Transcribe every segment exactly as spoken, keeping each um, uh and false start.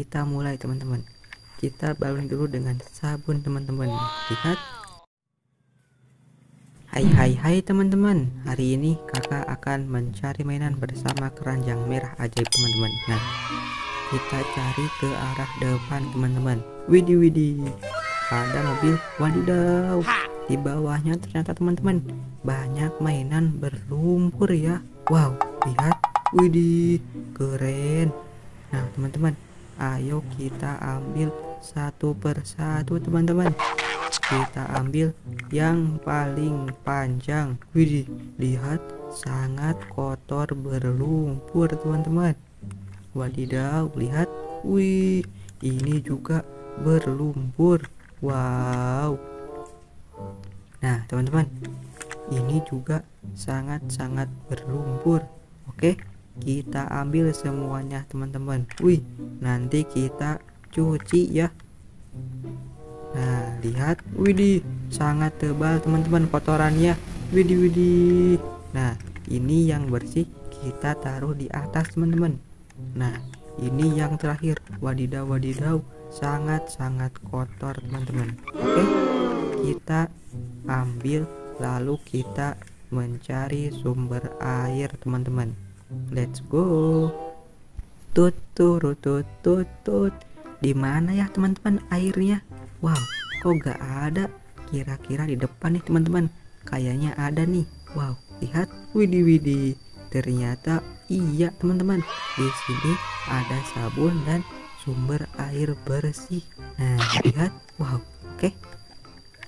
Kita mulai teman-teman. Kita baluri dulu dengan sabun teman-teman. Lihat. Hai hai hai teman-teman. Hari ini kakak akan mencari mainan bersama keranjang merah ajaib teman-teman. Nah, kita cari ke arah depan teman-teman. Widih widih, ada mobil. Wadidaw, di bawahnya ternyata teman-teman banyak mainan berlumpur ya. Wow, lihat. Widih, keren. Nah teman-teman, ayo kita ambil satu persatu teman-teman. Kita ambil yang paling panjang. Widih, lihat, sangat kotor berlumpur teman-teman. Wadidaw, lihat. Wih, ini juga berlumpur. Wow. Nah teman-teman, ini juga sangat-sangat berlumpur. Oke, kita ambil semuanya teman-teman. Wih, nanti kita cuci ya. Nah lihat, widih, sangat tebal teman-teman kotorannya. Widih widih. Nah ini yang bersih kita taruh di atas teman-teman. Nah ini yang terakhir. Wadidaw wadidaw, sangat-sangat kotor teman-teman. Oke, kita ambil lalu kita mencari sumber air teman-teman. Let's go. Tut turut tut tut tut. Di mana ya teman-teman airnya? Wow, kok gak ada? Kira-kira di depan nih teman-teman. Kayaknya ada nih. Wow, lihat. Widih widih. Ternyata iya teman-teman. Di sini ada sabun dan sumber air bersih. Nah, lihat. Wow. Oke.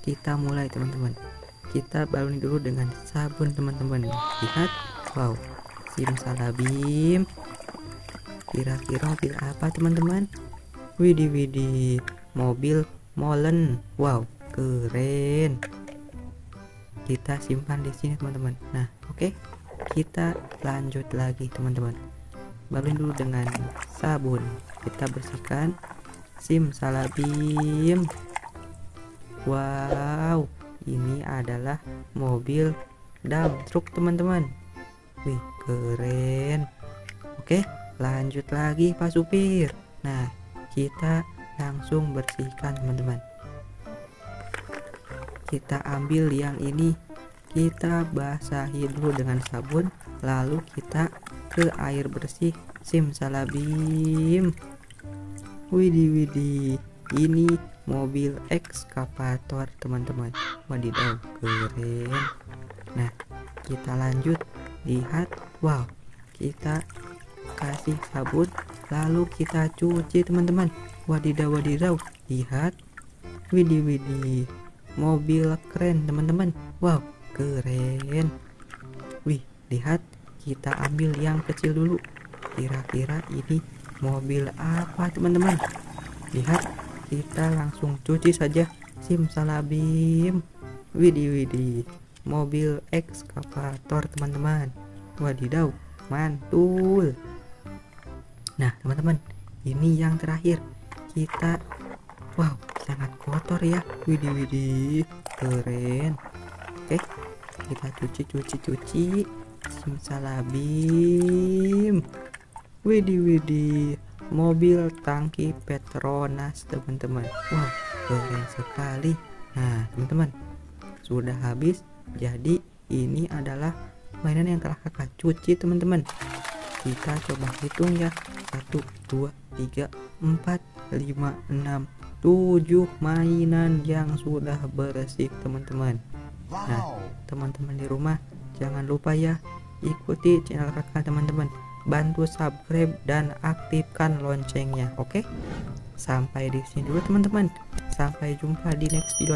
Kita mulai teman-teman. Kita baluri dulu dengan sabun teman-teman. Lihat. Wow. Simsalabim. Kira-kira mobil apa teman-teman? Widih widih, mobil molen. Wow, keren. Kita simpan di sini teman-teman. Nah oke, kita lanjut lagi teman-teman. Baluri dulu dengan sabun, kita bersihkan. Simsalabim. Wow, ini adalah mobil dump truck teman-teman. Wih, keren. Oke, lanjut lagi Pak Supir. Nah, kita langsung bersihkan teman-teman. Kita ambil yang ini, kita basahi dulu dengan sabun, lalu kita ke air bersih. Simsalabim. Widih widih, ini mobil ekskavator teman-teman. Wadidaw, keren. Nah, kita lanjut. Lihat, wow, kita kasih sabun lalu kita cuci teman-teman. Wadidaw wadidaw, lihat. Widih widih, mobil keren teman-teman. Wow, keren. Wih, lihat, kita ambil yang kecil dulu. Kira-kira ini mobil apa teman-teman? Lihat, kita langsung cuci saja. Simsalabim. Widih widih, mobil ekskavator teman-teman. Wadidaw, mantul. Nah teman-teman, ini yang terakhir. Kita, wow, sangat kotor ya. Widih widih, keren. Oke, kita cuci-cuci-cuci. Simsalabim. Widih widih, mobil tangki Petronas teman-teman. Wow, keren sekali. Nah teman-teman, sudah habis. Jadi ini adalah mainan yang telah kakak cuci teman-teman. Kita coba hitung ya. Satu dua tiga empat lima enam tujuh mainan yang sudah bersih teman-teman. Nah teman-teman di rumah, jangan lupa ya, ikuti channel kakak teman-teman. Bantu subscribe dan aktifkan loncengnya. Oke, sampai di sini dulu teman-teman. Sampai jumpa di next video.